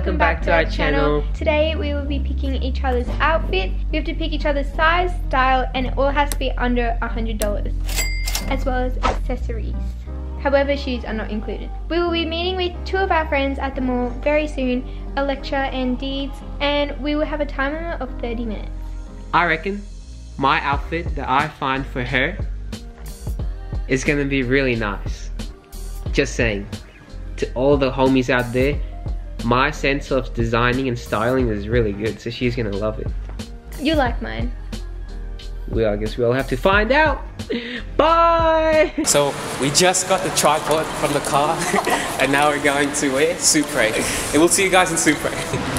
welcome back to our channel. Today we will be picking each other's outfit. You have to pick each other's size, style, and it all has to be under $100, as well as accessories. However, shoes are not included. We will be meeting with two of our friends at the mall very soon, Elektra and Deeds, and we will have a time limit of 30 minutes. I reckon my outfit that I find for her is gonna be really nice. Just saying, to all the homies out there, my sense of designing and styling is really good, so she's gonna love it. You like mine. Well, I guess we all have to find out. Bye! So we just got the tripod from the car and now we're going to where? Supre. And we'll see you guys in Supre.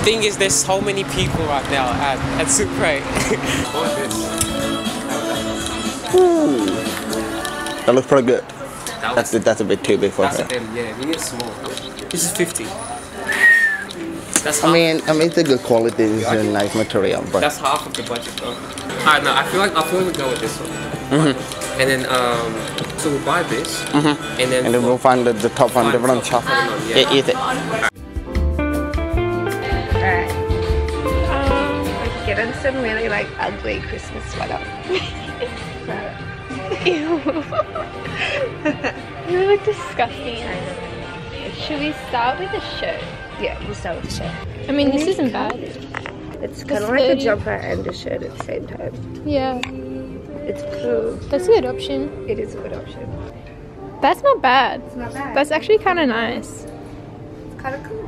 Thing is, there's so many people right now at Supre. Ooh. That looks pretty good. That's a bit too big for her. Yeah, we need small. This is 50. That's I mean, it's a good quality, it's a nice material, but that's half of the budget though. Alright, no, I feel like we'll go with this one. Mm-hmm. And then so we'll buy this, mm-hmm. and then we'll find the top one, different shop. Yeah, eat it. Alright. I'm getting some really like ugly Christmas sweater. Ew. You look disgusting. Should we start with a shirt? Yeah, we'll start with a shirt. I mean, this isn't bad. It's kind of like a jumper and a shirt at the same time. Yeah. It's cool. That's a good option. It is a good option. That's not bad. It's not bad. That's actually kind of nice. It's kind of cool.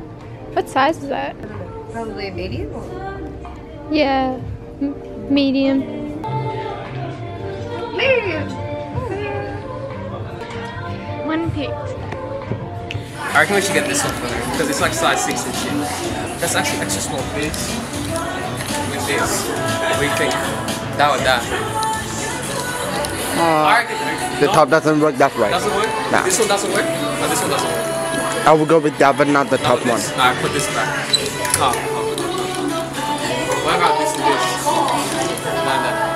What size is that? I don't know. Probably a medium. Yeah, medium. Medium. One piece. I reckon we should get this one for her, because it's like size 6 and shit. That's actually extra small. This, with this, we think that would that. The top doesn't work that right. Doesn't work? Nah. This one doesn't work? No, this one doesn't work. I will go with that, but not the top one. No, I put this back. What about this and this?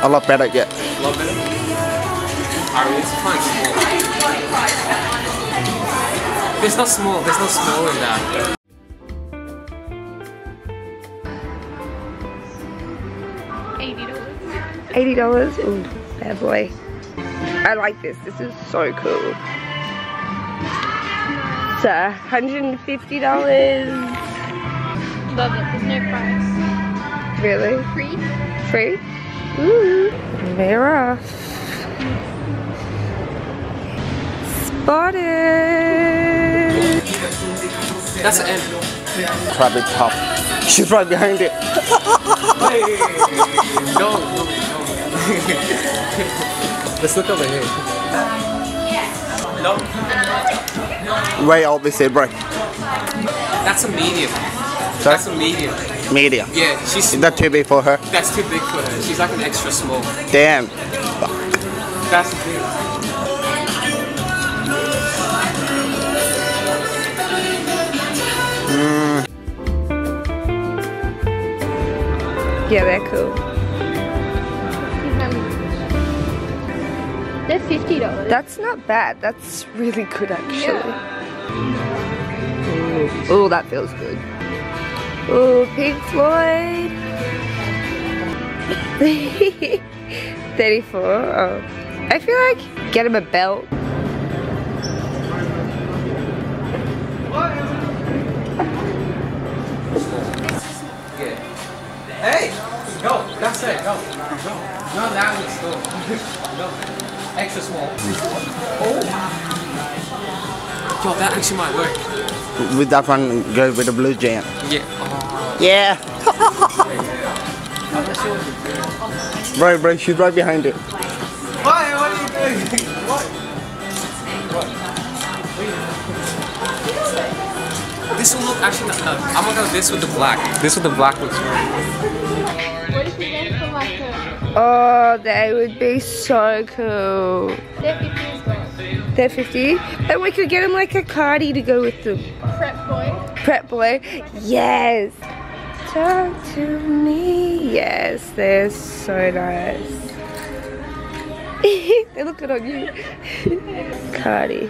A lot better, yeah. A lot better? Alright, let's find small. There's no small in that. $80. $80? Ooh, bad boy. I like this. This is so cool. It's $150. Love it. There's no price. Really? Free? Ooh. Vera. Spotted. That's the end. Probably top. She's right behind it. No. Let's look over here. No. Way opposite, bro. That's a medium. Sorry? That's a medium. Medium. Yeah, she's small. Is that too big for her? That's too big for her. She's like an extra small. Damn. That's big. Yeah, they're cool. They're $50. That's not bad. That's really good, actually. Yeah. Oh, that feels good. Oh, Pink Floyd. 34. Oh, I feel like get him a belt. Hey! Go! That's it! Go! Go! No, that one's cool. Go! Extra small. Oh! Yo, that actually might work. With that one, go with the blue jam. Yeah. Oh. Yeah! Bro, she's right behind it. Why? What are you doing? What? What? This will look actually not. I'm gonna go this with the black. This with the black looks good. Oh, they would be so cool. They're 50 as well. They're 50? And we could get him like a cardi to go with them. Prep boy. Prep boy. Yes. Talk to me. Yes, they're so nice. They look good on you. Cardi.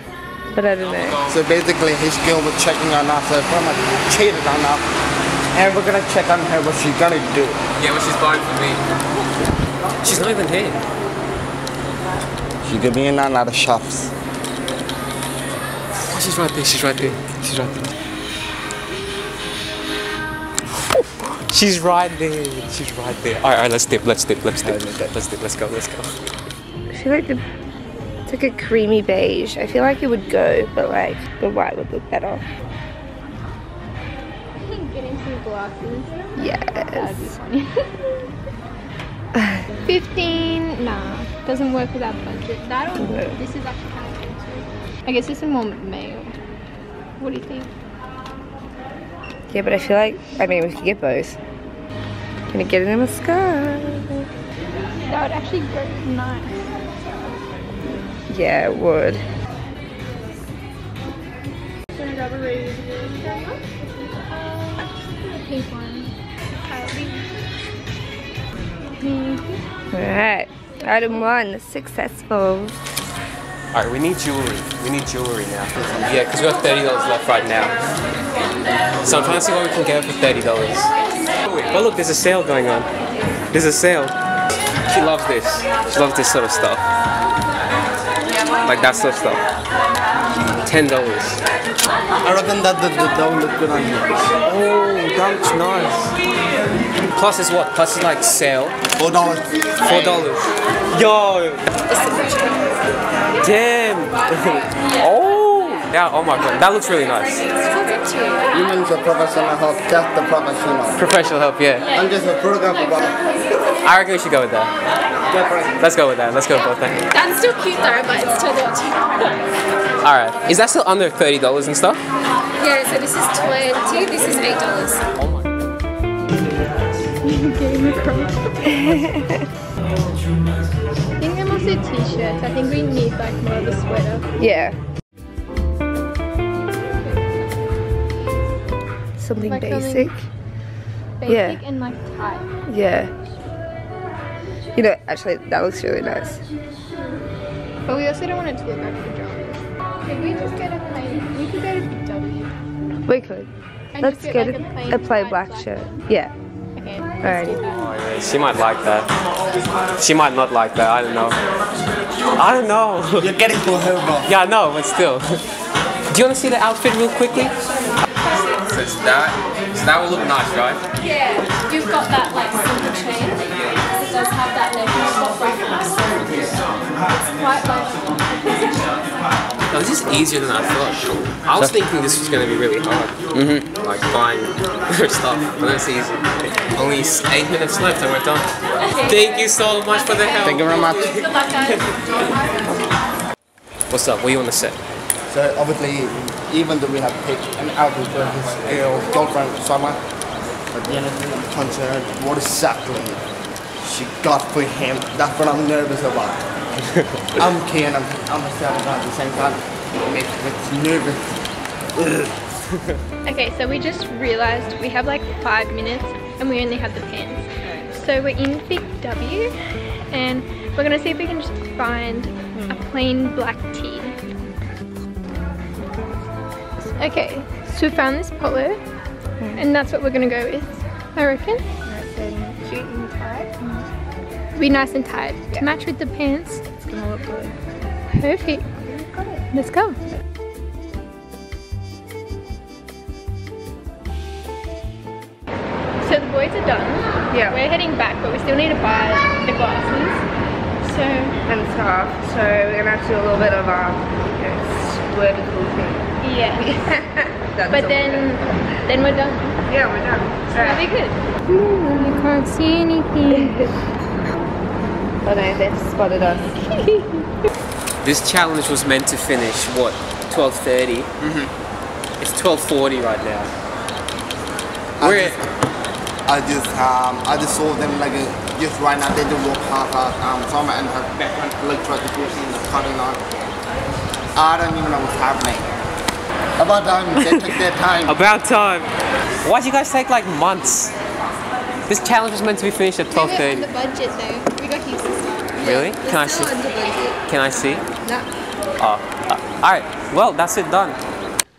But I don't know. So basically his girl was checking on us, so pretty much cheated on us. and we're gonna check on her what she's gonna do. Yeah, but she's buying for me. She's not even here. She could be in another shops. Oh, she's right there, she's right there, she's right there. She's right there, she's right there. Alright, let's go. I feel like it's like a creamy beige. I feel like it would go, but like the white would look better. You can get into the glasses. Yes. That'd be funny. 15, nah, doesn't work with our budget. That'll work. This is actually kind of good too. I guess this is more male. What do you think? Yeah, but I feel like, I mean, we could get both. Gonna get it in a scarf. That would actually go nice. Yeah, it would. Gonna grab a ready pink one. Alright, item one, successful. Alright, we need jewelry. We need jewelry now. Yeah, because we got $30 left right now. So I'm trying to see what we can get for $30. Oh look, there's a sale going on. There's a sale. She loves this. She loves this sort of stuff. Like that sort of stuff. $10. I reckon that that would look good on you. Oh, that looks nice. Plus is what? Plus is like sale. $4. $4. Yo. Damn. Oh. Yeah, oh my god, that looks really nice. You mean the professional help, just the professional. Professional help, yeah. I'm just a program provider. I reckon we should go with that. Yeah, let's go with that, let's go with both things. That's still cute though, but it's $2. Alright, is that still under $30 and stuff? Yeah, so this is $20, this is $8. Oh my god. I think they're mostly t-shirts, I think we need like more of a sweater. Yeah. Something like basic. Something basic, yeah. And like tight. Yeah. You know, actually, that looks really nice. But we also don't want it to look like pajamas. Could we just get a plain? We could go to Big W. We could. And let's get like a plain black shirt. Yeah. Okay. Alright. Oh, yeah. She might like that. She might not like that. I don't know. I don't know. You're getting for her, bro. Yeah, I know, but still. Do you want to see the outfit real quickly? So that will look nice, right? Yeah, you've got that like silver chain. It does have that necklace spot right now. It's quite like. No, this is easier than I thought. I was thinking this was going to be really hard. Mm-hmm. Like buying stuff, but that's easy. Only 8 minutes left and we're done. Thank you so much for the help. Thank you very much. Good luck, guys. What's up? What do you want to say? So obviously, even though we have picked an outfit for his girlfriend Summer, but the end of the concert, what exactly she got for him? That's what I'm nervous about. I'm keen. I'm excited at the same time. It makes me nervous. Okay, so we just realized we have like 5 minutes, and we only have the pants. So we're in Big W, and we're gonna see if we can just find a plain black tee. Okay, so we found this polo, and that's what we're gonna go with, I reckon. Nice and cute and tight. Mm-hmm. Be nice and tight to match with the pants. It's gonna look good. Perfect. Got it. Let's go. So the boys are done. Yeah. We're heading back, but we still need to buy the glasses. So and stuff. So we're gonna have to do a little bit of swervical thing. Yeah, but then we're done. Yeah, we're done. That'd be good. You can't see anything. Oh no, they've spotted us. This challenge was meant to finish, what, 12:30? Mm-hmm. It's 12:40 right now. I just saw them like just right now. They just walk past Summer and her background Elektra to push in the cutting on. I don't even know what's happening. About time, they took their time. About time. Why'd you guys take like months? This challenge was meant to be finished at 12:30. We got under budget though. We got heaps of stuff. Really? Can I see? Can I see? No. Oh. Alright, well that's it done.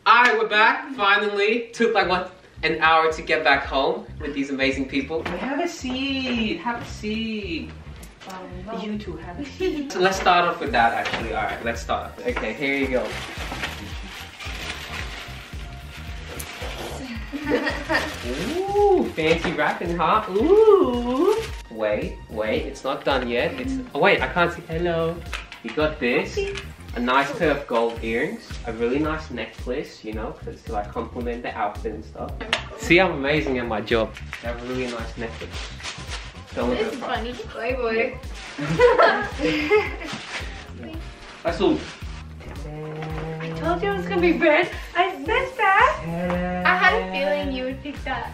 Alright, we're back, finally. Took like what? an hour to get back home with these amazing people. But have a seat, have a seat. You two have a seat. So let's start off with that actually. All right, let's start. Okay, here you go. Ooh, fancy wrapping, huh? Ooh. Wait, wait, it's not done yet. It's, oh wait, I can't see, hello. You got this, a nice pair of gold earrings, a really nice necklace, you know, because to like complement the outfit and stuff. See, I'm amazing at my job. I have a really nice necklace. Don't look at the price. This is funny. Boy, boy. That's all. I told you it was going to be red. I said that. I had a feeling you would pick that.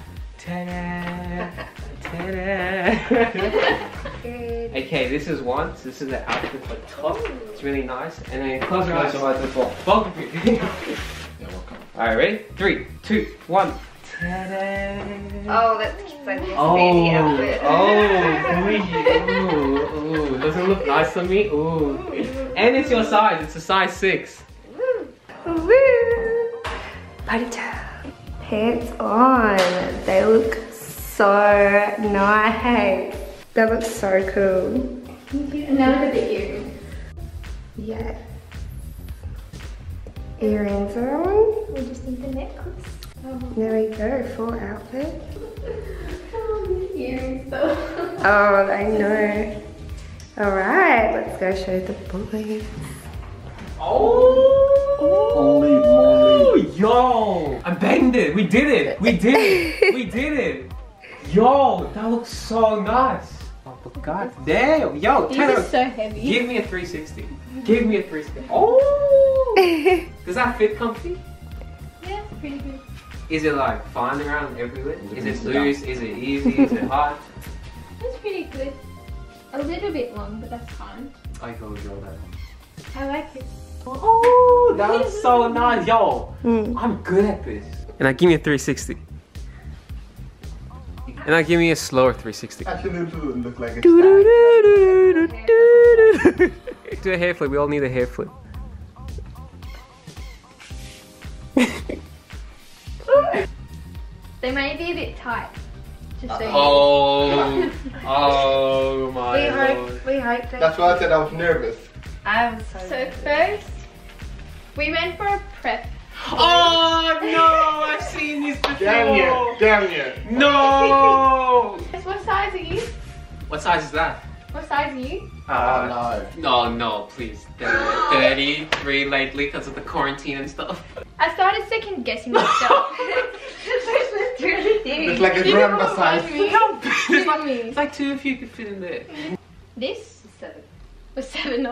Okay, this is one. So this is the outfit for top. It's really nice. And then close your eyes. Both of you. You're welcome. Alright, ready? 3, 2, 1. Oh, that's just like this baby outfit. Oh, ooh, ooh. Does it look nice on me? Ooh. And it's your size. It's a size 6. Woo. Woo. Party time. Pants on. They look so nice. That looks so cool. And now look at the earrings. Yeah. Earrings are on. We just need the necklace. Oh. There we go, full outfit. Oh, the earrings though. Oh, I know. Alright, let's go show the boys. Oh! Holy moly. Yo! I banged it! We did it! We did it! We did it! Yo, that looks so nice! Oh my god, damn! Yo, these are so heavy. Give me a 360. Give me a 360. Oh! Does that fit comfy? Yeah, it's pretty good. Is it like flying around everywhere? Is it loose? Is it easy? Is it hard? It's pretty good. A little bit long, but that's fine. I go with all that. I like it. Oh, that was so nice. Yo, I'm good at this. And I give me a 360. And I give me a slower 360. Actually, it doesn't look like a do a hair flip. We all need a hair flip. They might be a bit tight. Just so you know. Oh my god. We hiked it. That's why I said I was nervous. I was so nervous. First, we went for a prep. Oh no, I've seen this before. Damn you. No. What size are you? What size is that? What size are you? No. No, please. They're 33 lately because of the quarantine and stuff. I started second guessing myself. It's like a grandma size. It's like two if you could fit in there. This was $7.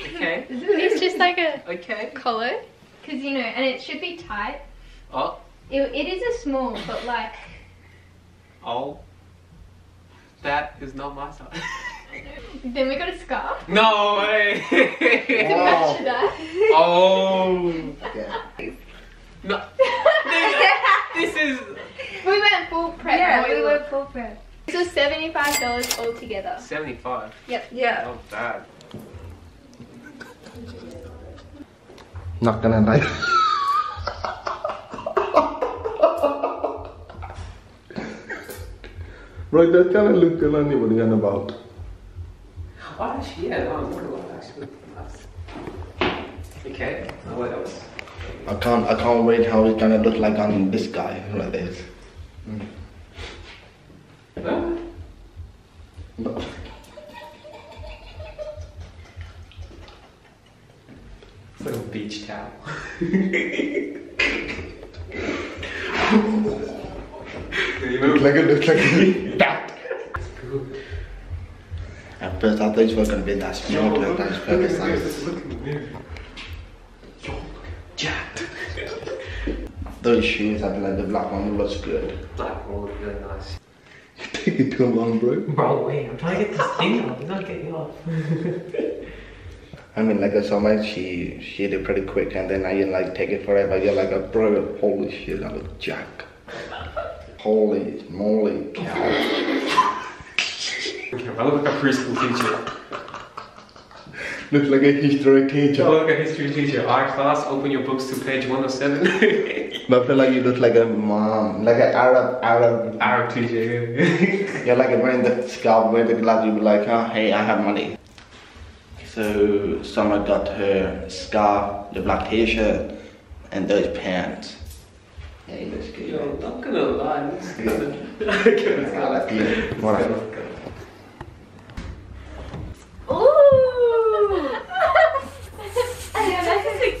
Okay. It's just like a collar. Because, you know, and it should be tight. Oh. It is a small, but like... Oh. That is not my size. Then we got a scarf. No way! To match that. Oh. Okay. No. This is... We went full prep. Yeah, we went full prep. This was $75 altogether. 75? Yep. Yeah. Not bad. Not gonna lie. Bro, that kind of looked till anybody on about. Oh, actually, yeah, that was really well, actually. Okay, what else? I can't wait how it's gonna look like on this guy, like this. No. It's like a beach towel. It looks like a duck. At first I thought it was going to be that small, but that's perfect size. Yo, jacked. Those shoes, I feel like the black one looks good. Black one looks really nice. Take it too long, bro. Bro, wait, I'm trying to get this thing off. You're not getting it off. I mean, like I saw mine, she did it pretty quick, and then I didn't like take it forever. You're like, oh, bro, holy shit, I look jack. Holy moly cow. I look like a preschool teacher. Looks like a history teacher. You look like a history teacher. Art class, open your books to page 107. But I feel like you look like a mom, like an Arab teacher. Yeah, like wearing the scarf, wearing the glass, you be like, oh, hey, I have money. So Summer got her scarf, the black t-shirt, and those pants. Yeah, it looks good. Yo, I'm not gonna lie, it looks good. I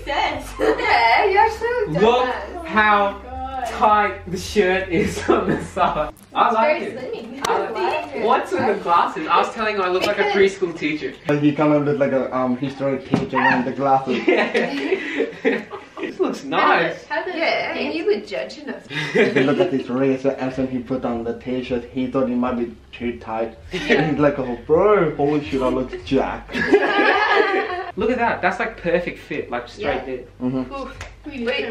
yeah, you're so dumb. Look how tight the shirt is on the side. I like it. I like it. What's in the glasses? I was telling you I look like a preschool teacher. Like you kind of look like a historic teacher wearing the glasses. Yeah. This looks nice. Yeah, I mean, you were judging us. If you look at this razor Anson he put on the t-shirt, he thought it might be too tight. And he's like, oh bro, holy shit, I look jacked. Look at that, that's like perfect fit, like straight there. Mm-hmm. Ooh, Wait,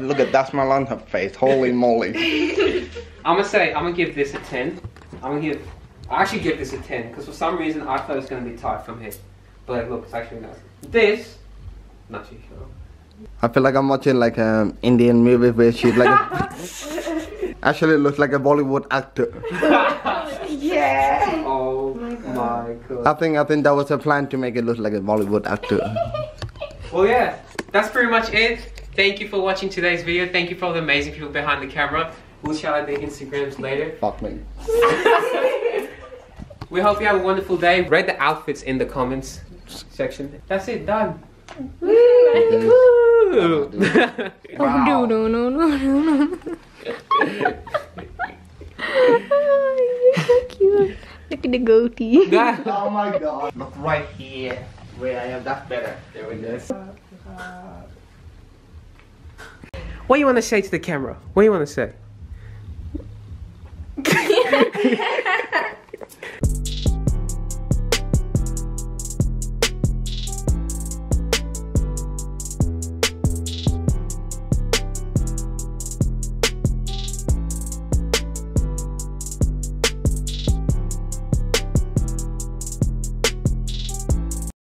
look at that's my lunch face, holy moly. I'ma say, I'ma give this a 10. I actually give this a 10, because for some reason I thought it was going to be tight from here. But look, it's actually nice. This, not too sure. I feel like I'm watching like an Indian movie where she's like a, actually looks like a Bollywood actor. Yeah! Oh my god. I think that was a plan to make it look like a Bollywood actor. Well yeah, that's pretty much it. Thank you for watching today's video. Thank you for all the amazing people behind the camera. We'll shout out their Instagrams later. Fuck me. We hope you have a wonderful day. Read the outfits in the comments section. That's it, done. Woo! No, no, no, no, no. Oh, you're so cute. Look at the goatee. Oh my god. Look right here. Where I am, that's better. There we go. What do you want to say to the camera? What do you want to say?